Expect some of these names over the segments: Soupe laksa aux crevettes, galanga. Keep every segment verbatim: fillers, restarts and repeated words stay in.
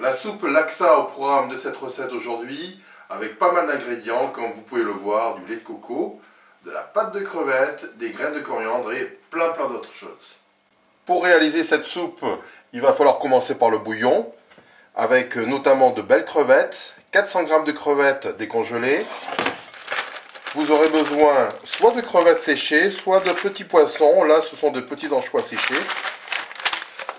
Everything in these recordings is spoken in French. La soupe laksa au programme de cette recette aujourd'hui, avec pas mal d'ingrédients, comme vous pouvez le voir, du lait de coco, de la pâte de crevettes, des graines de coriandre et plein plein d'autres choses. Pour réaliser cette soupe, il va falloir commencer par le bouillon, avec notamment de belles crevettes, quatre cents grammes de crevettes décongelées. Vous aurez besoin soit de crevettes séchées, soit de petits poissons. Là, ce sont de petits anchois séchés.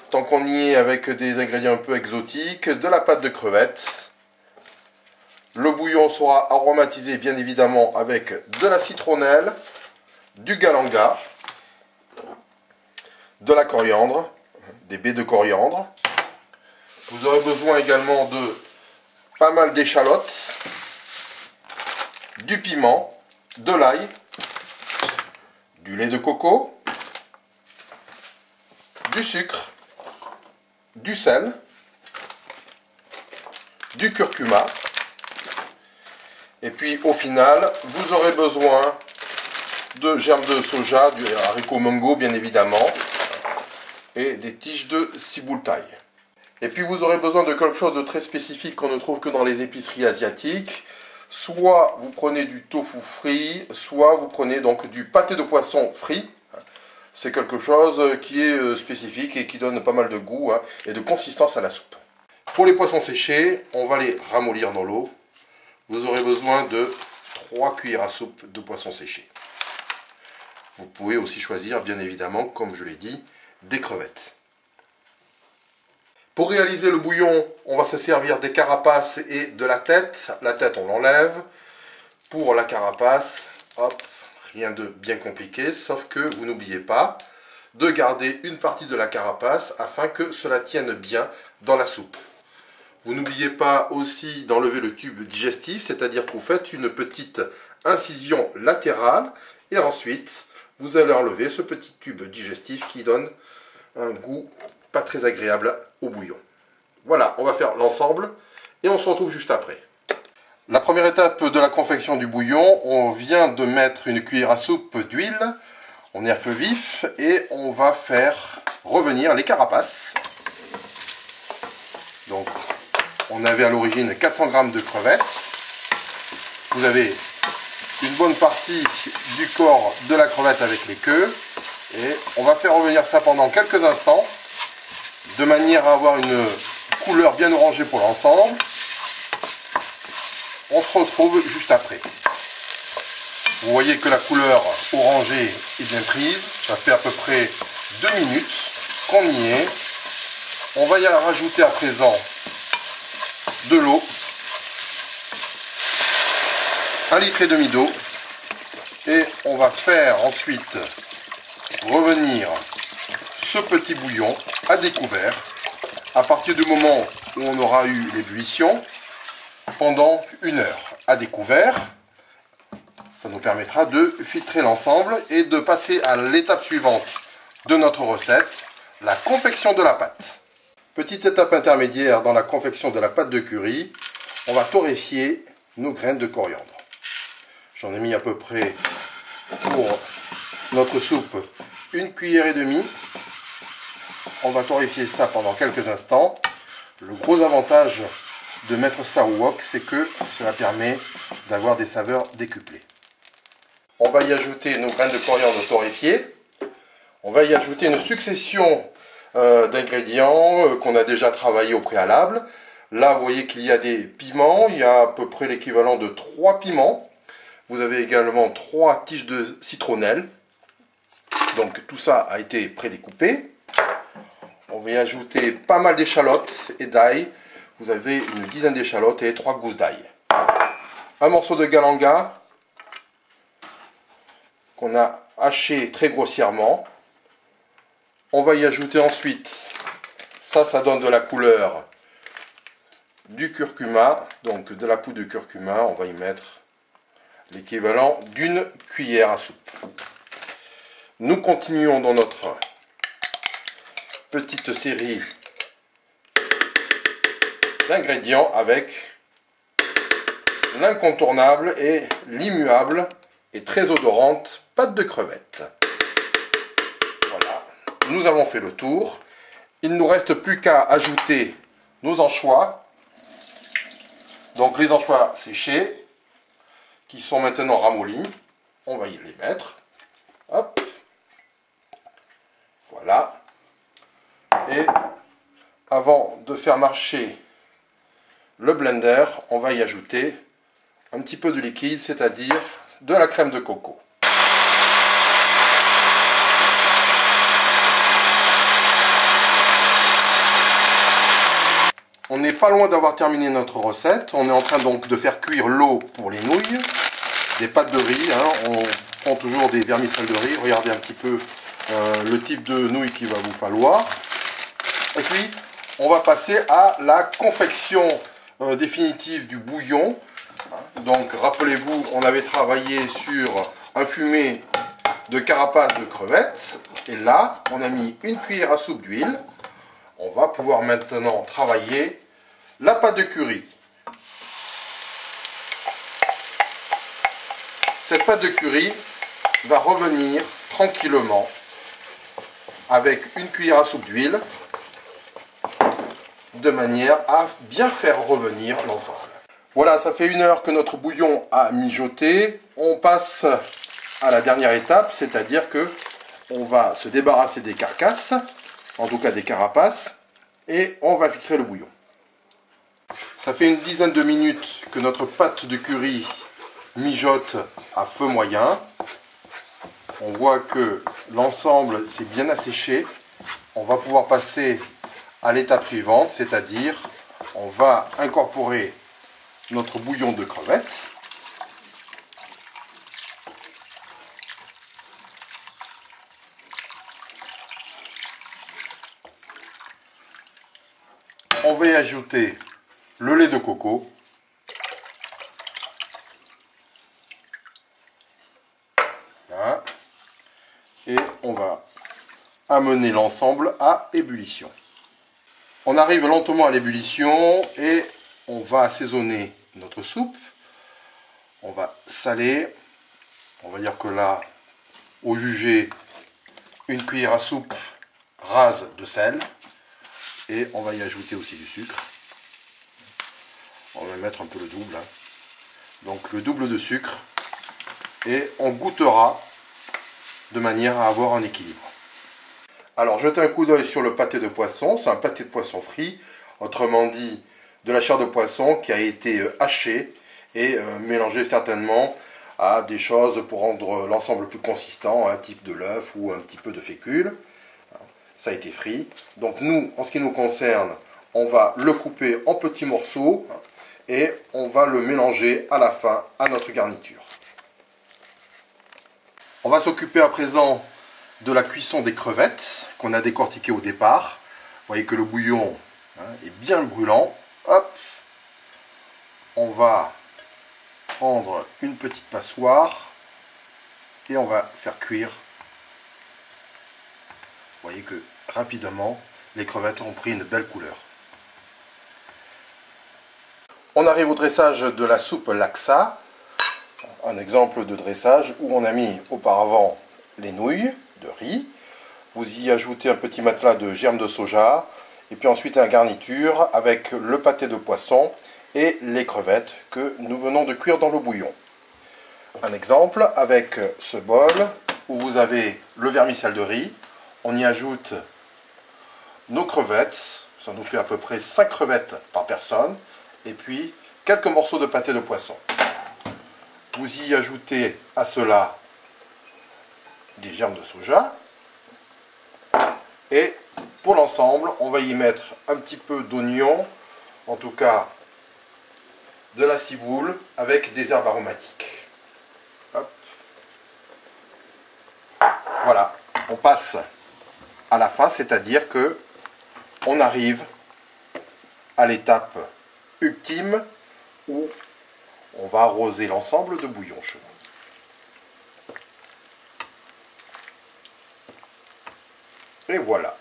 Tant qu'on y est, avec des ingrédients un peu exotiques, de la pâte de crevettes. Le bouillon sera aromatisé, bien évidemment, avec de la citronnelle, du galanga, de la coriandre, des baies de coriandre. Vous aurez besoin également de pas mal d'échalotes, du piment, de l'ail, du lait de coco, du sucre, du sel, du curcuma. Et puis au final, vous aurez besoin de germes de soja, du haricot mango bien évidemment, et des tiges de ciboule thaï. Et puis vous aurez besoin de quelque chose de très spécifique qu'on ne trouve que dans les épiceries asiatiques. Soit vous prenez du tofu frit, soit vous prenez donc du pâté de poisson frit. C'est quelque chose qui est spécifique et qui donne pas mal de goût hein, et de consistance à la soupe. Pour les poissons séchés, on va les ramollir dans l'eau. Vous aurez besoin de trois cuillères à soupe de poissons séchés. Vous pouvez aussi choisir, bien évidemment, comme je l'ai dit, des crevettes. Pour réaliser le bouillon, on va se servir des carapaces et de la tête. La tête, on l'enlève. Pour la carapace, hop, rien de bien compliqué, sauf que vous n'oubliez pas de garder une partie de la carapace afin que cela tienne bien dans la soupe. Vous n'oubliez pas aussi d'enlever le tube digestif, c'est-à-dire que vous faites une petite incision latérale et ensuite vous allez enlever ce petit tube digestif qui donne un goût pas très agréable au bouillon. Voilà, on va faire l'ensemble et on se retrouve juste après. La première étape de la confection du bouillon, on vient de mettre une cuillère à soupe d'huile, on est à feu vif et on va faire revenir les carapaces. Donc, on avait à l'origine quatre cents grammes de crevettes. Vous avez une bonne partie du corps de la crevette avec les queues et on va faire revenir ça pendant quelques instants, de manière à avoir une couleur bien orangée pour l'ensemble. On se retrouve juste après. Vous voyez que la couleur orangée est bien prise. Ça fait à peu près deux minutes qu'on y est. On va y rajouter à présent de l'eau, un litre et demi d'eau. Et on va faire ensuite revenir ce petit bouillon à découvert à partir du moment où on aura eu l'ébullition pendant une heure à découvert. Ça nous permettra de filtrer l'ensemble et de passer à l'étape suivante de notre recette, la confection de la pâte. Petite étape intermédiaire dans la confection de la pâte de curry, on va torréfier nos graines de coriandre. J'en ai mis à peu près pour notre soupe une cuillère et demie. On va torréfier ça pendant quelques instants. Le gros avantage de mettre ça au wok, c'est que cela permet d'avoir des saveurs décuplées. On va y ajouter nos graines de coriandre torréfiées. On va y ajouter une succession euh, d'ingrédients euh, qu'on a déjà travaillé au préalable. Là, vous voyez qu'il y a des piments. Il y a à peu près l'équivalent de trois piments. Vous avez également trois tiges de citronnelle. Donc tout ça a été prédécoupé. On va y ajouter pas mal d'échalotes et d'ail. Vous avez une dizaine d'échalotes et trois gousses d'ail. Un morceau de galanga qu'on a haché très grossièrement. On va y ajouter ensuite, ça, ça donne de la couleur, du curcuma, donc de la poudre de curcuma. On va y mettre l'équivalent d'une cuillère à soupe. Nous continuons dans notre petite série d'ingrédients avec l'incontournable et l'immuable et très odorante pâte de crevettes. Voilà, nous avons fait le tour. Il ne nous reste plus qu'à ajouter nos anchois. Donc les anchois séchés, qui sont maintenant ramollis, on va y les mettre. Hop. Voilà. Et avant de faire marcher le blender, on va y ajouter un petit peu de liquide, c'est-à-dire de la crème de coco. On n'est pas loin d'avoir terminé notre recette. On est en train donc de faire cuire l'eau pour les nouilles, des pâtes de riz. Hein. On prend toujours des vermicelles de riz. Regardez un petit peu euh, le type de nouilles qu'il va vous falloir. Et puis, on va passer à la confection euh, définitive du bouillon. Donc, rappelez-vous, on avait travaillé sur un fumet de carapace de crevettes. Et là, on a mis une cuillère à soupe d'huile. On va pouvoir maintenant travailler la pâte de curry. Cette pâte de curry va revenir tranquillement avec une cuillère à soupe d'huile de manière à bien faire revenir l'ensemble. Voilà, ça fait une heure que notre bouillon a mijoté. On passe à la dernière étape, c'est-à-dire que on va se débarrasser des carcasses. En tout cas des carapaces, et on va filtrer le bouillon. Ça fait une dizaine de minutes que notre pâte de curry mijote à feu moyen. On voit que l'ensemble s'est bien asséché. On va pouvoir passer à l'étape suivante, c'est-à-dire on va incorporer notre bouillon de crevettes. On va y ajouter le lait de coco, voilà. Et on va amener l'ensemble à ébullition. On arrive lentement à l'ébullition et on va assaisonner notre soupe. On va saler, on va dire que là, au jugé, une cuillère à soupe rase de sel. Et on va y ajouter aussi du sucre. On va mettre un peu le double. Hein. Donc le double de sucre. Et on goûtera de manière à avoir un équilibre. Alors jetez un coup d'œil sur le pâté de poisson. C'est un pâté de poisson frit. Autrement dit, de la chair de poisson qui a été hachée. Et euh, mélangée certainement à des choses pour rendre l'ensemble plus consistant. Un type de l'œuf ou un petit peu de fécule. Ça a été frit. Donc nous, en ce qui nous concerne, on va le couper en petits morceaux et on va le mélanger à la fin à notre garniture. On va s'occuper à présent de la cuisson des crevettes qu'on a décortiquées au départ. Vous voyez que le bouillon est bien brûlant. Hop. On va prendre une petite passoire et on va faire cuire. Vous voyez que rapidement, les crevettes ont pris une belle couleur. On arrive au dressage de la soupe laksa. Un exemple de dressage où on a mis auparavant les nouilles de riz. Vous y ajoutez un petit matelas de germes de soja. Et puis ensuite la garniture avec le pâté de poisson et les crevettes que nous venons de cuire dans le bouillon. Un exemple avec ce bol où vous avez le vermicelle de riz. On y ajoute nos crevettes, ça nous fait à peu près cinq crevettes par personne, et puis quelques morceaux de pâté de poisson. Vous y ajoutez à cela des germes de soja, et pour l'ensemble, on va y mettre un petit peu d'oignon, en tout cas de la ciboule, avec des herbes aromatiques. Hop. Voilà, on passe à la fin, c'est-à-dire que on arrive à l'étape ultime où on va arroser l'ensemble de bouillon chaud. Et voilà.